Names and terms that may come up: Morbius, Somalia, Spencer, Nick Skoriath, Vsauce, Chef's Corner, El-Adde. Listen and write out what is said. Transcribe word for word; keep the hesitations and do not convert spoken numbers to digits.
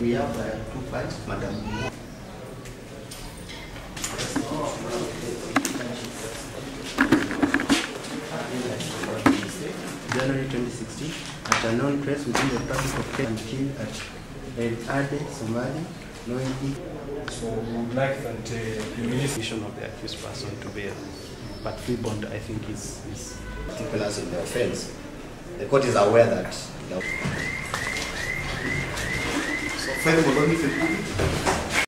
We have uh, two plants, Madam. January twenty sixteen, at a known trace within the practice of K and killed at El-Adde, Somalia, knowingly. So we would like that uh, the immunization of the accused person to bail, but free bond, I think, is is particulars in the offence. The court is aware that. You know, Fai de mă dă niște